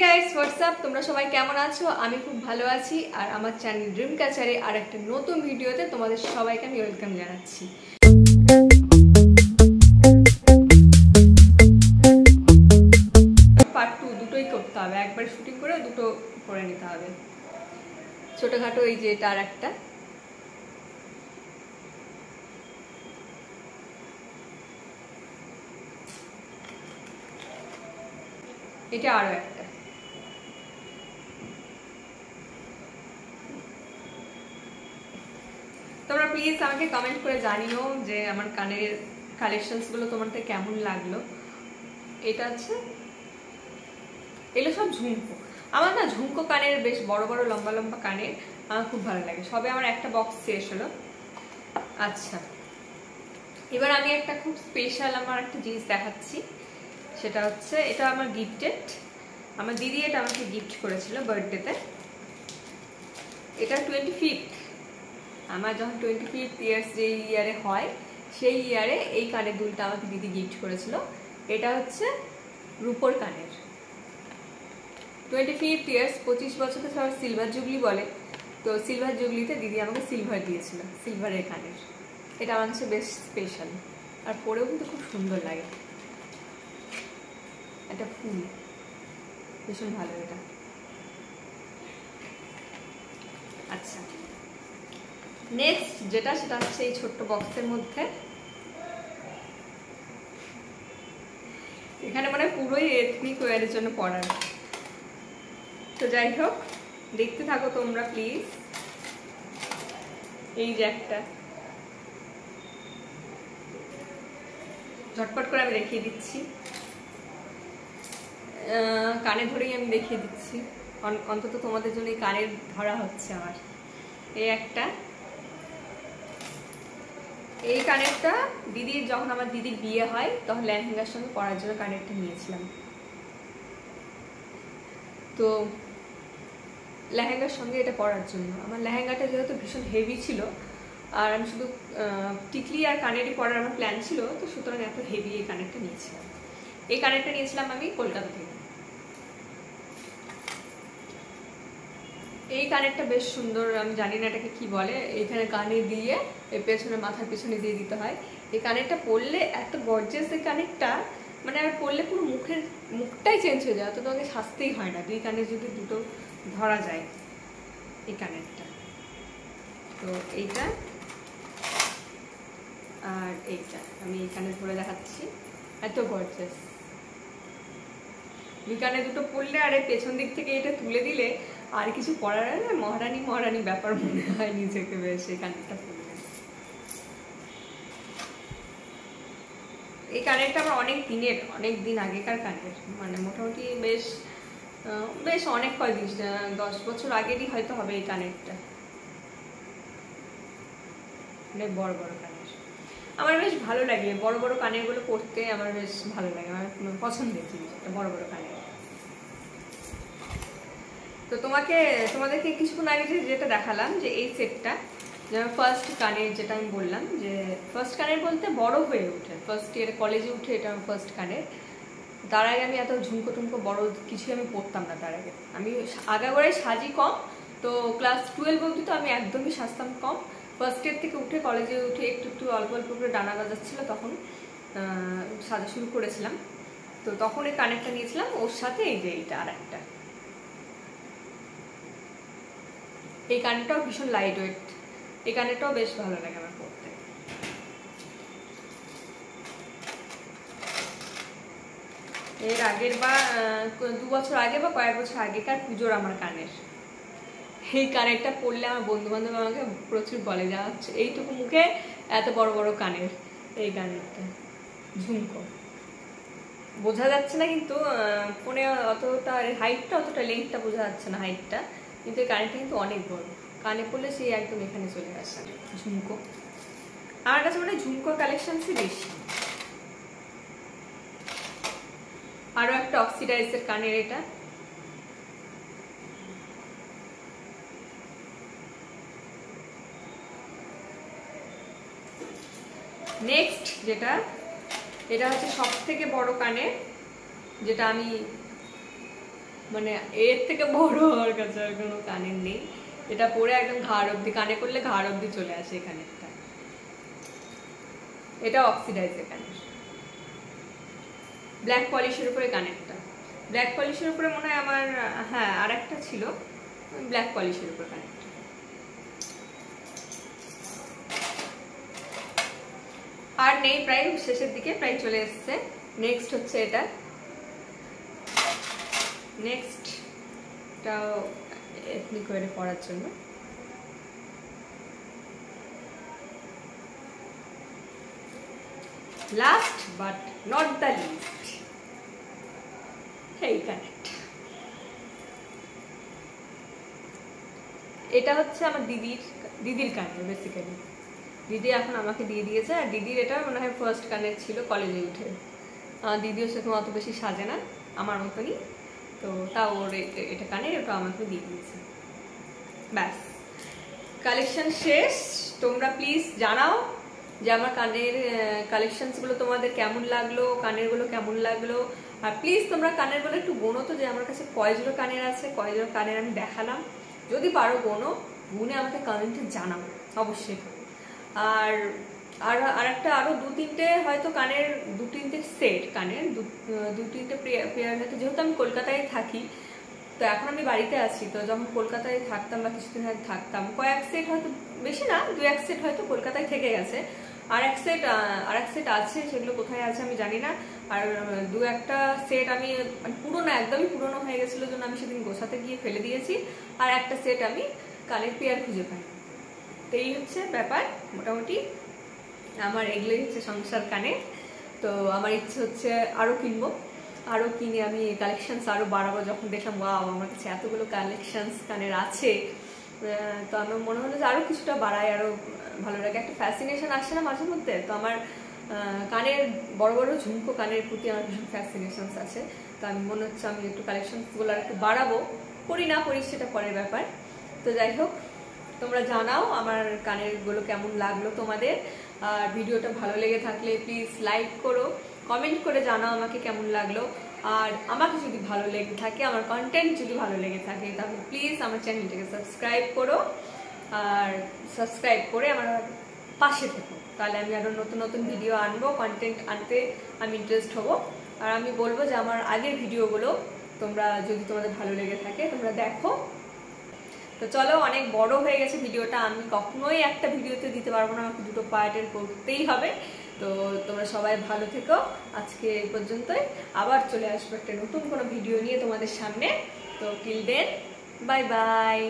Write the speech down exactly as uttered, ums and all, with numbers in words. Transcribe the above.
Guys what's up तुम्हारा सबाई केमन आछो आमी खूब भालो आछि और आमार चैनल ड्रीम कैचारे और एक नतून भिडियोते तुम्हारे सबाइके आमी वेलकाम जानाच्छि। पार्ट टू दुटोई करते हबे, एकबार शुटिंग करे दुटो करे निते हबे छोटखाटो। एई जे एटा आरेकटा एटा आरो एकटा তোমরা প্লিজ আমাকে কমেন্ট করে জানিও যে আমার কানের কালেকশনস গুলো তোমাদের কেমন লাগলো। এটা আছে এগুলো সব ঝুমকো। আমার না ঝুমকো কানের বেশ বড় বড় লম্বা লম্বা কানের আমার খুব ভালো লাগে। সবে আমার একটা বক্স শেষ হলো। আচ্ছা এবার আমি একটা খুব স্পেশাল আমার একটা জিনিস দেখাচ্ছি, সেটা হচ্ছে এটা আমার গিফটেড। আমার দিদি এটা আমাকে গিফট করেছিল বার্থডেতে। এটা টোয়েন্টি ফিফথ আমার যখন টোয়েন্টি ফিফথ ইয়ার্স যে ইয়ারে হয় সেই ইয়ারে এই কানের দুলটা আমাকে দিদি গিফট করেছিল। এটা হচ্ছে রুপোর কানের। টোয়েন্টি ফিফথ ইয়ার্স পঁচিশ বছরে সবাই সিলভার জুবলি বলে, তো সিলভার জুবলিতে দিদি আমাকে সিলভার দিয়েছিল, সিলভারের কানের। এটা আমার কাছে বেশ স্পেশাল আর পরেও কিন্তু খুব সুন্দর লাগে। এটা ফুল ভীষণ ভালো এটা। আচ্ছা নেক্সট যেটা সেটা হচ্ছে এই ছোট্ট বক্সের মধ্যে। এখানে মানে পুরোই এথনিক ওয়্যারের জন্য পড়ার। তো যাই হোক দেখতে থাকো তোমরা প্লিজ। এই যে একটা ঝটপট করে আমি দেখিয়ে দিচ্ছি, কানে ধরেই আমি দেখিয়ে দিচ্ছি, অন্তত তোমাদের জন্য এই কানের ধরা হচ্ছে আমার। এই একটা এই কানেরটা দিদির যখন আমার দিদির বিয়ে হয় তখন লেহেঙ্গার সঙ্গে পরার জন্য কানেরটা নিয়েছিলাম। তো লেহেঙ্গার সঙ্গে এটা পরার জন্য আমার লেহেঙ্গাটা যেহেতু ভীষণ হেভি ছিল আর আমি শুধু টিকলি আর কানেরই পরার আমার প্ল্যান ছিল, তো সুতরাং এত হেভি এই কানেরটা নিয়েছিলাম। এই কানেরটা নিয়েছিলাম আমি কলকাতা থেকে। এই কানেরটা বেশ সুন্দর, আমি জানি না এটাকে কি বলে। এখানে কানে দিয়ে এই পেছনে মাথার পেছনে দিয়ে দিতে হয়। এই কানেরটা পরলে এত গর্জিয়াস এই কানেরটা, মানে আর পরলে পুরো মুখের মুখটাই চেঞ্জ হয়ে যায়, তো তোমাকে সাজতেই হয় না দুই কানে যদি দুটো ধরা যায় এই কানেরটা। তো এইটা আর এইটা আমি এই কানে ধরে দেখাচ্ছি, এত গর্জিয়াস। দুই কানে দুটো পরলে আর এই পেছন দিক থেকে এটা তুলে দিলে আর কিছু পড়ার না, মহারানী মহারানী ব্যাপার মনে হয় নিজেকে বেশ। এই কানেরটা এই কানেরটা আমার অনেক দিনের, অনেক দিন আগেকার কানের, মানে মোটামুটি বেশ বেশ অনেক কয়েক দশ বছর আগেরই হয়তো হবে এই কানেরটা। অনেক বড় বড় কানের আমার বেশ ভালো লাগে, বড় বড় কানেরগুলো পরতে আমার বেশ ভালো লাগে, আমার পছন্দের জিনিস একটা বড় বড় কানের। তো তোমাকে তোমাদেরকে কিছুক্ষণ আগে যে যেটা দেখালাম যে এই সেটটা যে ফার্স্ট কানের, যেটা আমি বললাম যে ফার্স্ট কানের বলতে বড় হয়ে উঠে ফার্স্ট ইয়ার কলেজে উঠে এটা আমার ফার্স্ট কানের। তার আগে আমি এত ঝুমকো টুমকো বড় কিছুই আমি পরতাম না। তার আগে আমি আগাগোড়ায় সাজি কম, তো ক্লাস টুয়েলভ অবধি তো আমি একদমই সাজতাম কম। ফার্স্ট ইয়ার থেকে উঠে কলেজে উঠে একটু একটু অল্প অল্প করে ডানা বাজাচ্ছিল, তখন সাজা শুরু করেছিলাম। তো তখন এই কানেরটা নিয়েছিলাম, ওর সাথে এই যে এইটা আর একটা। এই কানেরটাও ভীষণ লাইট ওয়েট, এই কানেরটাও বেশ ভালো লাগে আমার পরতে। এর আগের বা দু বছর আগে বা কয়েক বছর আগেকার পুজোর আমার কানের। এই কানেরটা পরলে আমার বন্ধু বান্ধব আমাকে প্রচুর বলে যা হচ্ছে এইটুকু মুখে এত বড় বড় কানের। এই কানেরটা ঝুমকো বোঝা যাচ্ছে না, কিন্তু ফোনে অতটা হাইটটা অতটা লেন্থটা বোঝা যাচ্ছে না হাইটটা, কিন্তু এই কানেরটা কিন্তু অনেক বড়। কানে পড়লে সেই একদম এখানে চলে আসে ঝুমকো। আমার কাছে মানে ঝুমকোর কালেকশনসই বেশি। আরও একটা অক্সিডাইজের কানের, এটা নেক্সট যেটা এটা হচ্ছে সব থেকে বড় কানের, যেটা আমি मैं एर बड़ हर का कान नहीं এটা পরে একদম ঘাড় অবধি কানে করলে ঘাড় অবধি চলে আসে এখানে একটা। এটা অক্সিডাইজ এখানে। ব্ল্যাক পলিশের উপরে কানেক্টটা। ব্ল্যাক পলিশের উপরে মনে হয় আমার হ্যাঁ আরেকটা ছিল ব্ল্যাক পলিশের উপরে কানেক্ট। আর নেই প্রায় শেষের দিকে প্রায় চলে আসছে। নেক্সট হচ্ছে এটা। নেক্সট তাও এমনি করে পড়ার জন্য last but not the least এই কানেক্ট। এটা হচ্ছে আমার দিদির দিদির কানের বেসিক্যালি। দিদি এখন আমাকে দিয়ে দিয়েছে। আর দিদির এটা মনে হয় ফার্স্ট কানের ছিল কলেজে উঠে। দিদিও সেরকম অত বেশি সাজে না আমার মতনই, তো তাও ওর এটা কানের ওটা আমাকে দিয়ে দিয়েছে। ব্যাস কালেকশন শেষ। তোমরা প্লিজ জানাও যে আমার কানের কালেকশনসগুলো তোমাদের কেমন লাগলো, কানেরগুলো কেমন লাগলো। আর প্লিজ তোমরা কানেরগুলো একটু গোনো তো, যে আমার কাছে কয়জোড়ো কানের আছে, কয়জোড়ো কানের আমি দেখালাম। যদি পারো গোনো, গুনে আমাকে কানেন্টে জানাও অবশ্যই। আর আর আর একটা আরও দু তিনটে হয়তো কানের দু তিনটে সেট কানের দু তিনটে পেয়ার হয়তো, যেহেতু আমি কলকাতায় থাকি তো এখন আমি বাড়িতে আছি, তো যখন কলকাতায় থাকতাম বা কিছুদিন হয়তো থাকতাম কয়েক সেট হয়তো বেশি না দু এক সেট হয়তো কলকাতায় থেকে গেছে। আর এক সেট আর এক সেট আছে, সেগুলো কোথায় আছে আমি জানি না। আর দু একটা সেট আমি পুরোনো একদমই পুরোনো হয়ে গেছিলো জন্য আমি সেদিন গোছাতে গিয়ে ফেলে দিয়েছি। আর একটা সেট আমি কানের পেয়ার খুঁজে পাই। তো এই হচ্ছে ব্যাপার মোটামুটি আমার। এগুলোই হচ্ছে সংসার কানে। তো আমার ইচ্ছে হচ্ছে আরও কিনবো, আরও কিনে আমি কালেকশানস আরও বাড়াবো। যখন দেখলাম ওয়াও আমার কাছে এতগুলো কালেকশানস কানের আছে, তো আমার মনে হলো যে আরও কিছুটা বাড়াই, আরও ভালো লাগে। একটা ফ্যাসিনেশন আসে না মাঝে মধ্যে, তো আমার কানের বড় বড় ঝুমকো কানের প্রতি আমার ভীষণ ফ্যাসিনেশনস আছে। তো আমি মনে হচ্ছে আমি একটু কালেকশানসগুলো আর একটু বাড়াবো। করি না করি সেটা পরের ব্যাপার। তো যাই হোক তোমরা জানাও আমার কানেরগুলো কেমন লাগলো তোমাদের। আর ভিডিওটা ভালো লেগে থাকলে প্লিজ লাইক করো, কমেন্ট করে জানাও আমাকে কেমন লাগলো। আর আমাকে যদি ভালো লেগে থাকে, আমার কন্টেন্ট যদি ভালো লেগে থাকে, তাহলে প্লিজ আমার চ্যানেলটাকে সাবস্ক্রাইব করো। আর সাবস্ক্রাইব করে আমার পাশে থেকো, তাহলে আমি আরও নতুন নতুন ভিডিও আনবো, কন্টেন্ট আনতে আমি ইন্টারেস্ট হব। আর আমি বলবো যে আমার আগের ভিডিওগুলো তোমরা যদি তোমাদের ভালো লেগে থাকে তোমরা দেখো। তো চলো, অনেক বড় হয়ে গেছে ভিডিওটা, আমি কখনোই একটা ভিডিওতে দিতে পারবো না, আমাকে দুটো পার্টের করতেই হবে। তো তোমরা সবাই ভালো থেকো। আজকে এই পর্যন্তই, আবার চলে আসবো একটা নতুন কোনো ভিডিও নিয়ে তোমাদের সামনে। তো টিল দেন বাই বাই।